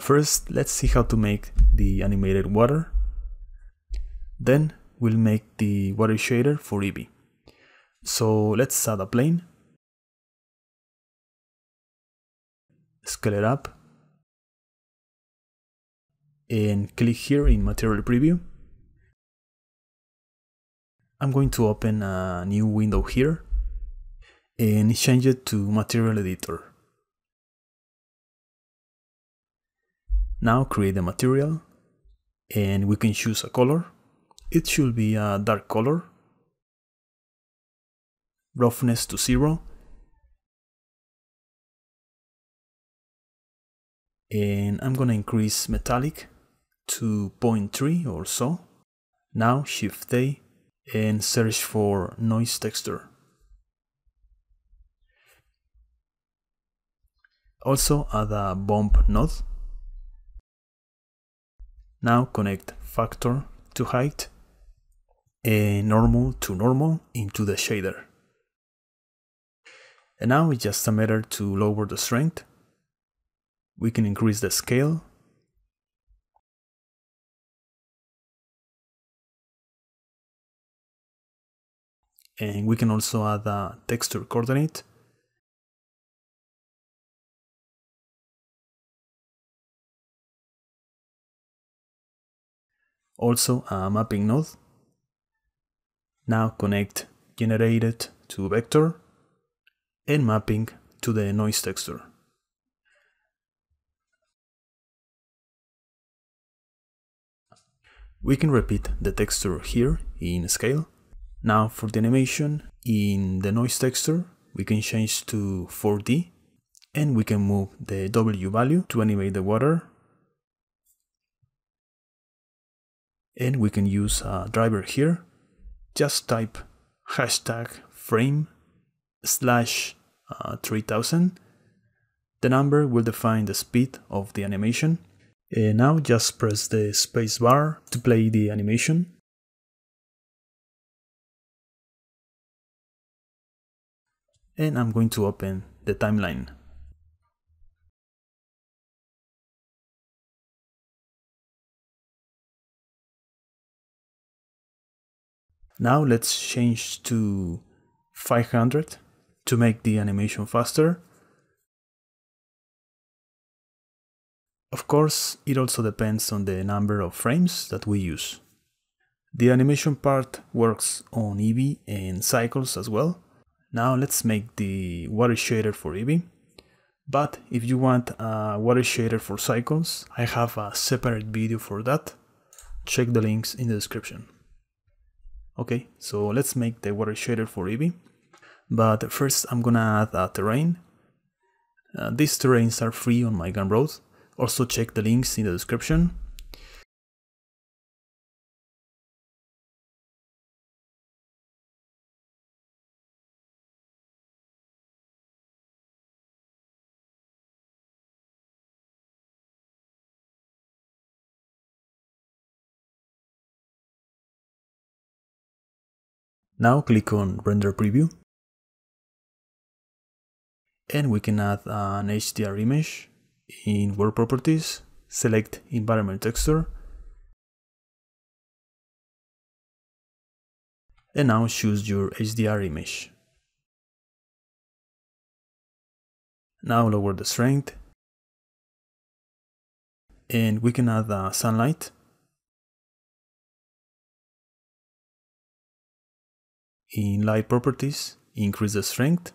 First, let's see how to make the animated water. Then we'll make the water shader for Eevee. So let's add a plane. Scale it up. And click here in Material Preview. I'm going to open a new window here and change it to Material Editor. Now create the material and we can choose a color. It should be a dark color. Roughness to 0. And I'm gonna increase metallic to 0.3 or so. Now Shift A and search for Noise Texture. Also add a bump node. Now connect factor to height and normal to normal into the shader. And now it's just a matter to lower the strength. We can increase the scale. And we can also add a texture coordinate. Also a mapping node. Now connect generated to vector and mapping to the noise texture. We can repeat the texture here in scale. Now for the animation in the noise texture, we can change to 4D and we can move the W value to animate the water. And we can use a driver here. Just type #frame/3000. The number will define the speed of the animation. And now just press the space bar to play the animation. And I'm going to open the timeline. Now let's change to 500 to make the animation faster. Of course, it also depends on the number of frames that we use. The animation part works on Eevee and Cycles as well. Now let's make the water shader for Eevee. But if you want a water shader for Cycles, I have a separate video for that. Check the links in the description. Okay, so let's make the water shader for Eevee. But first I'm gonna add a terrain. These terrains are free on my Gumroad. Also check the links in the description. Now click on Render Preview. And we can add an HDR image. In World Properties, select Environment Texture. And now choose your HDR image. Now lower the strength. And we can add sunlight. In Light Properties, increase the strength.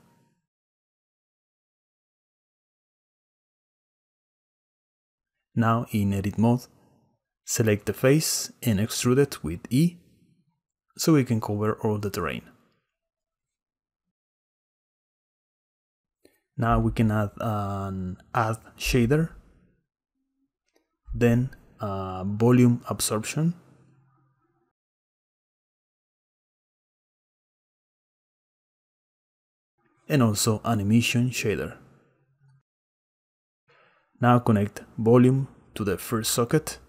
Now in Edit Mode, select the face and extrude it with E, so we can cover all the terrain. Now we can add an Add Shader, then Volume Absorption, and also an Emission Shader. Now connect volume to the first socket,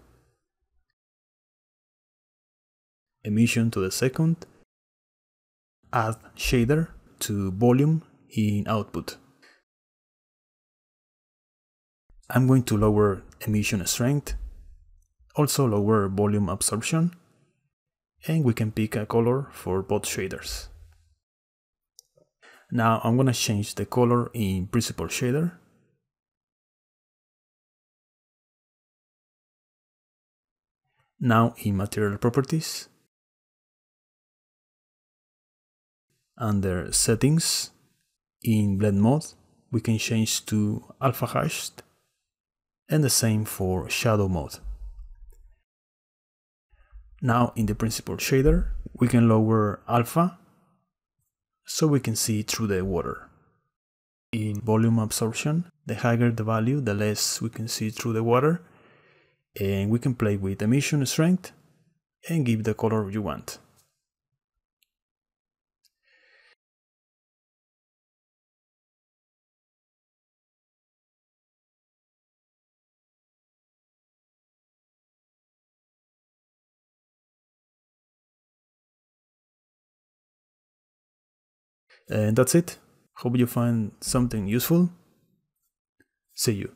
emission to the second, add shader to volume in output. I'm going to lower emission strength, also lower volume absorption, and we can pick a color for both shaders. Now I'm going to change the color in Principal Shader. Now in Material Properties, under Settings, in Blend Mode, we can change to Alpha Hashed, and the same for Shadow Mode. Now in the Principal Shader, we can lower Alpha, so we can see through the water. In Volume Absorption, the higher the value, the less we can see through the water, and we can play with emission strength and give the color you want. And that's it. Hope you find something useful. See you.